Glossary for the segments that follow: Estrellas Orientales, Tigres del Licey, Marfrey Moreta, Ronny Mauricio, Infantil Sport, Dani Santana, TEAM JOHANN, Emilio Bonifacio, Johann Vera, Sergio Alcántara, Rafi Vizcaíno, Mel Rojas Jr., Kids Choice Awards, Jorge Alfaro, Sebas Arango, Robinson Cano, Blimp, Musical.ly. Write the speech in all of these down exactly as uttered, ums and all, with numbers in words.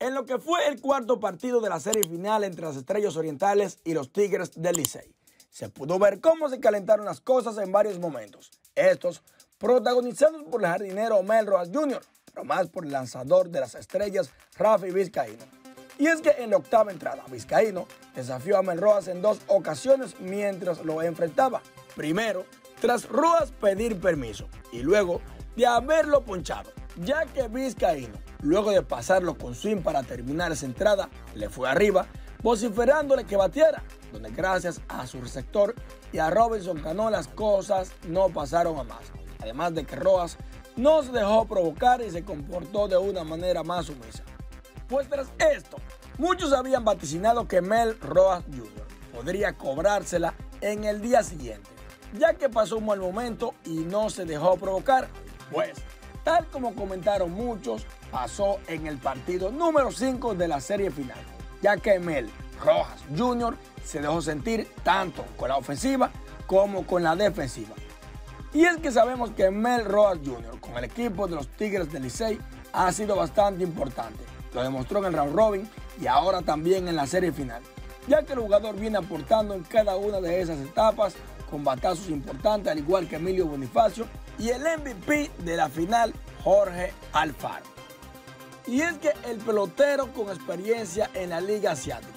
en lo que fue el cuarto partido de la serie final entre las Estrellas Orientales y los Tigres del Licey. Se pudo ver cómo se calentaron las cosas en varios momentos, estos protagonizados por el jardinero Mel Rojas junior, pero más por el lanzador de las Estrellas, Rafi Vizcaíno. Y es que en la octava entrada, Vizcaíno desafió a Mel Rojas en dos ocasiones mientras lo enfrentaba. Primero, tras Rojas pedir permiso y luego de haberlo ponchado, ya que Vizcaíno, luego de pasarlo con swing para terminar esa entrada, le fue arriba, vociferándole que batiera, donde gracias a su receptor y a Robinson Cano las cosas no pasaron a más. Además de que Rojas no se dejó provocar y se comportó de una manera más sumisa. Pues tras esto, muchos habían vaticinado que Mel Rojas junior podría cobrársela en el día siguiente, ya que pasó un mal momento y no se dejó provocar. Pues, tal como comentaron muchos, pasó en el partido número cinco de la serie final, ya que Mel Rojas junior se dejó sentir tanto con la ofensiva como con la defensiva. Y es que sabemos que Mel Rojas junior con el equipo de los Tigres del Licey ha sido bastante importante. Lo demostró en el round robin y ahora también en la serie final, ya que el jugador viene aportando en cada una de esas etapas con batazos importantes, al igual que Emilio Bonifacio y el M V P de la final, Jorge Alfaro. Y es que el pelotero con experiencia en la liga asiática,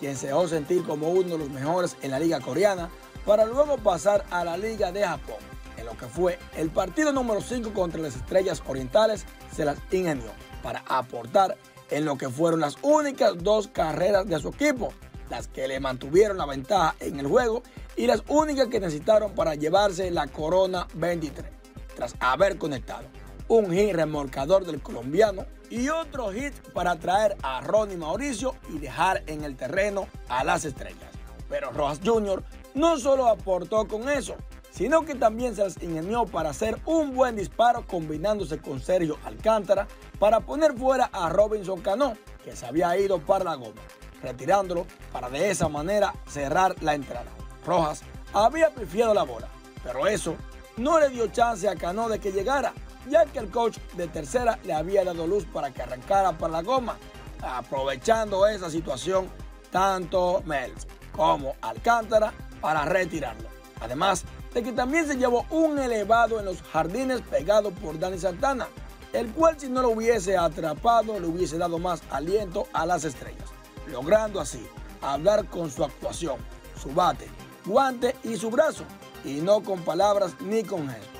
quien se dejó sentir como uno de los mejores en la liga coreana, para luego pasar a la liga de Japón, en lo que fue el partido número cinco contra las Estrellas Orientales, se las ingenió para aportar en lo que fueron las únicas dos carreras de su equipo, las que le mantuvieron la ventaja en el juego y las únicas que necesitaron para llevarse la corona veintitrés, tras haber conectado un hit remolcador del colombiano y otro hit para traer a Ronny Mauricio y dejar en el terreno a las Estrellas. Pero Rojas junior no solo aportó con eso, sino que también se las ingenió para hacer un buen disparo combinándose con Sergio Alcántara para poner fuera a Robinson Cano, que se había ido para la goma, retirándolo para de esa manera cerrar la entrada. Rojas había pifiado la bola, pero eso no le dio chance a Cano de que llegara, ya que el coach de tercera le había dado luz para que arrancara para la goma. Aprovechando esa situación, tanto Mel como Alcántara para retirarlo. Además de que también se llevó un elevado en los jardines pegado por Dani Santana, el cual si no lo hubiese atrapado le hubiese dado más aliento a las Estrellas, logrando así hablar con su actuación, su bate, guante y su brazo, y no con palabras ni con gestos,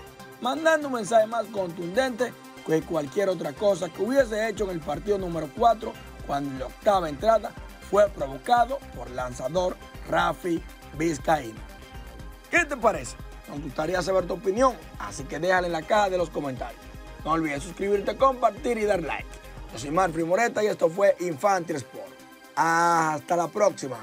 mandando un mensaje más contundente que cualquier otra cosa que hubiese hecho en el partido número cuatro, cuando en la octava entrada fue provocado por lanzador Rafi Vizcaíno. ¿Qué te parece? Nos gustaría saber tu opinión, así que déjala en la caja de los comentarios. No olvides suscribirte, compartir y dar like. Yo soy Marfrey Moreta y esto fue Infantil Sport. Hasta la próxima.